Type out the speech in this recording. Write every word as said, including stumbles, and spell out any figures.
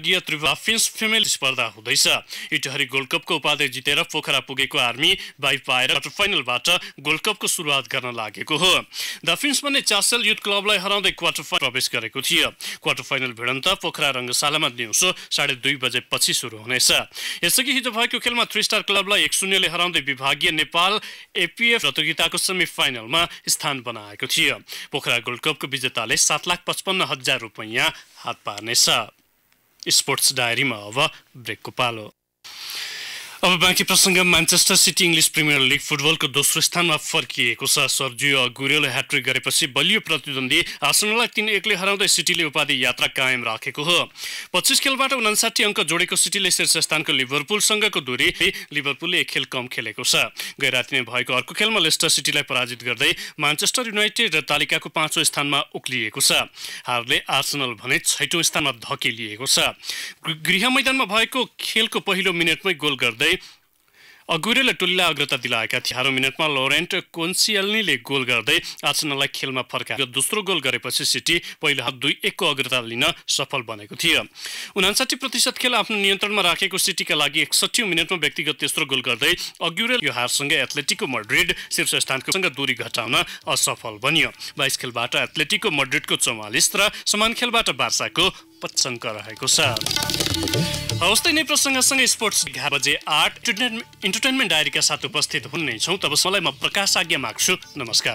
विभागीय त्रिवाफिन्स फिमेल स्पर्धा हुँदैछ। इटहरी गोल्ड कपको उपाधि जितेर पोखरा पुगेको आर्मी बाई पाएर क्वार्टर फाइनलबाट गोल्ड कपको सुरुवात गर्न लागेको हो। द फिन्स भने चासेल युथ क्लबलाई हराउँदै क्वार्टर फाइनल प्रवेश गरेको थियो। क्वार्टर फाइनल भिडन्त पोखरा रंगशालामा दिउँसो साढे दुई बजे पछि सुरु हुनेछ। यसअघि हिजो भएको खेलमा थ्री स्टार क्लबलाई एक शून्यले हराउँदै विभागीय नेपाल एपीएफ प्रतियोगिताको सेमिफाइनलमा स्थान बनाएको थियो। पोखरा गोल्ड कपको विजेताले सात लाख पचपन्न हजार रुपैयाँ हात पार्नेछ। स्पोर्ट्स डायरीमा अब ब्रेकको पालो। अब बाँकी प्रसंग। Manchester City English Premier League football को दोस्रो स्थानमा फर्किएको छ। सर्जियो अगुरेले ह्याट्रिक गरेपछि बलियो प्रतिद्वन्दी आर्सेनललाई तीन एकले हराउँदै सिटीले उपाधि यात्रा कायम राखेको हो। पच्चीस खेलबाट उनासाठी अंक जोडेको सिटीले शीर्ष स्थानको लिभरपुलसँगको दूरी लिभरपुलले एक खेल कम खेलेको छ। गै राति नै भएको अर्को खेलमा लेस्टर सिटीलाई पराजित गर्दै मैंचेस्टर युनाइटेड तालिकाको पाँचौं स्थानमा उक्लिएको छ। हारले आर्सेनल भने छैटौं स्थानमा धकेलिएको छ। गृह मैदानमा भएको खेलको पहिलो मिनेटमै गोल गर्दै अगुरेले टोलीलाई अग्रता दिलाएका थिए। अठारौं मिनटमा लोरेन्ट कोन्सियल्नीले गोल गर्दै आर्सेनललाई खेलमा फर्कायो। दोस्रो गोल गरेपछि सिटी पहिलो हाफ दुई एकको अग्रता लिन सफल बनेको थियो। उनासाठी प्रतिशत खेल आफ्नो नियन्त्रणमा राखेको सिटीका लागि एकसठ्ठी मिनटमा व्यक्तिगत तेस्रो गोल गर्दै अगुरेले यो हारसँगै एथलेटिको मड्रिड शीर्ष स्थानसँग दूरी घटाउन असफल बन्यो। बाइस खेलबाट एथलेटिको मड्रिडको चौवालिस र समान खेलबाट बार्साको पचपन्न रहेको छ। हवस्तै नै प्रसङ्गसँगै स्पोर्ट्स एघार बजे आठ इन्टरटेनमेन्ट डायरीका साथ उपस्थित हुनेछौँ। तबसम्मलाई म प्रकाश आज्ञा माग्छु। नमस्कार।